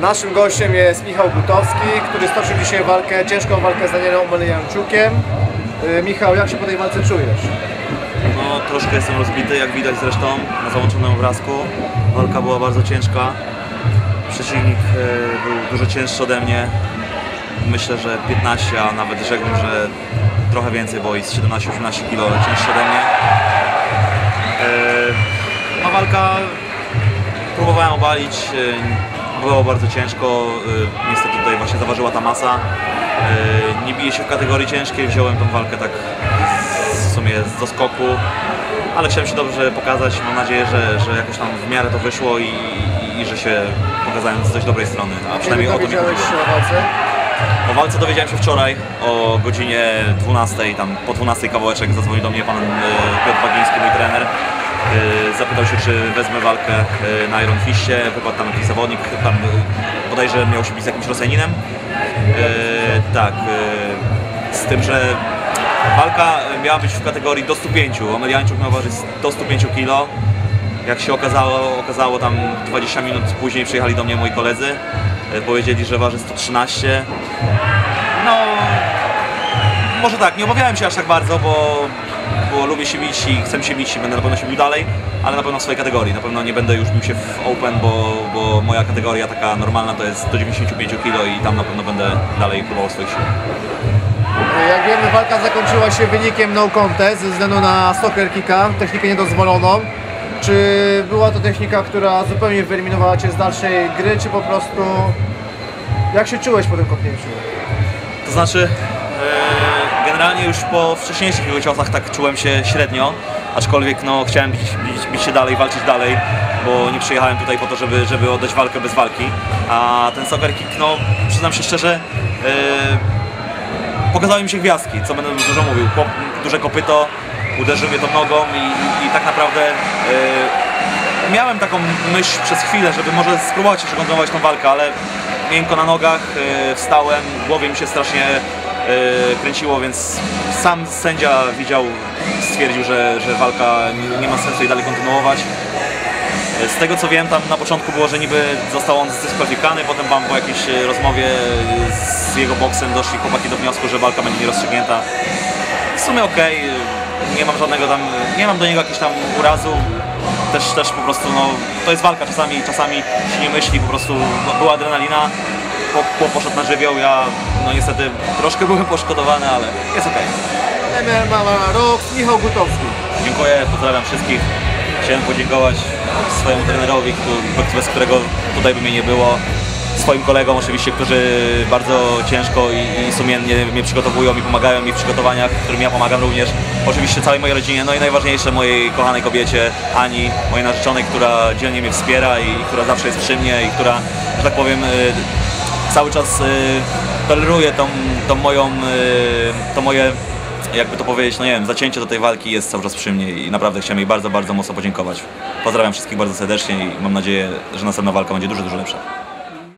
Naszym gościem jest Michał Gutowski, który stoczył dzisiaj walkę, ciężką walkę z Danielem Omielańczukiem. Michał, jak się po tej walce czujesz? No, troszkę jestem rozbity, jak widać zresztą na załączonym obrazku. Walka była bardzo ciężka. Przeciwnik był dużo cięższy ode mnie. Myślę, że 15, a nawet rzekłbym, że trochę więcej, bo i z 17-18 kg cięższy ode mnie. No, walka próbowałem obalić. Było bardzo ciężko, niestety tutaj właśnie zaważyła ta masa. Nie bije się w kategorii ciężkiej, wziąłem tą walkę tak w sumie z doskoku, ale chciałem się dobrze pokazać. Mam nadzieję, że jakoś tam w miarę to wyszło i że się pokazałem z dość dobrej strony, a przynajmniej o to mi chodziło. O walce dowiedziałem się wczoraj o godzinie 12, tam po 12 kawałeczek zadzwonił do mnie pan Piotr Wagiński, mój trener. Zapytał się, czy wezmę walkę na Iron Fiście, wypadł tam jakiś zawodnik, tam bodajże miał się bić z jakimś Rosjaninem. Tak, z tym, że walka miała być w kategorii do 105, Omielańczuk miał ważyć do 105 kg. Jak się okazało tam 20 minut później przyjechali do mnie moi koledzy, powiedzieli, że waży 113. No, może tak, nie obawiałem się aż tak bardzo, bo lubię się bić i chcę się bić i będę na pewno się bił dalej, ale na pewno w swojej kategorii. Na pewno nie będę już bił się w open, bo moja kategoria taka normalna to jest do 95 kg i tam na pewno będę dalej próbował swoich sił. Jak wiemy, walka zakończyła się wynikiem no contest ze względu na Soccer Kicka, technikę niedozwoloną. Czy była to technika, która zupełnie wyeliminowała Cię z dalszej gry, czy po prostu... Jak się czułeś po tym kopnięciu? To znaczy... Generalnie już po wcześniejszych jego ciosach tak czułem się średnio, aczkolwiek no, chciałem bić się dalej, walczyć dalej, bo nie przyjechałem tutaj po to, żeby oddać walkę bez walki. A ten Soccer Kick, no przyznam się szczerze, pokazały mi się gwiazdki, co będę dużo mówił. Duże kopyto, uderzył mnie tą nogą i tak naprawdę miałem taką myśl przez chwilę, żeby może spróbować jeszcze kontynuować tą walkę, ale miękko na nogach, wstałem, głowie mi się strasznie kręciło, więc sam sędzia widział, stwierdził, że walka nie ma sensu i dalej kontynuować. Z tego co wiem, tam na początku było, że niby został on zdyskwalifikowany, potem wam po jakiejś rozmowie z jego boksem doszli chłopaki do wniosku, że walka będzie nierozstrzygnięta. W sumie okej, nie mam żadnego tam, nie mam do niego jakichś tam urazu. Też po prostu, no, to jest walka, czasami się nie myśli, po prostu była adrenalina. Poszedł na żywioł, ja no niestety troszkę byłem poszkodowany, ale jest okej. MMA Rok, Michał Gutowski. Dziękuję, pozdrawiam wszystkich. Chciałem podziękować swojemu trenerowi, bez którego tutaj by mnie nie było. Swoim kolegom oczywiście, którzy bardzo ciężko i sumiennie mnie przygotowują i pomagają mi w przygotowaniach, którym ja pomagam również. Oczywiście całej mojej rodzinie, no i najważniejsze mojej kochanej kobiecie, Ani, mojej narzeczonej, która dzielnie mnie wspiera i która zawsze jest przy mnie i która, że tak powiem, cały czas toleruję to moje, jakby to powiedzieć, no nie wiem, zacięcie do tej walki, jest cały czas przy mnie i naprawdę chciałem jej bardzo, bardzo mocno podziękować. Pozdrawiam wszystkich bardzo serdecznie i mam nadzieję, że następna walka będzie dużo, dużo lepsza.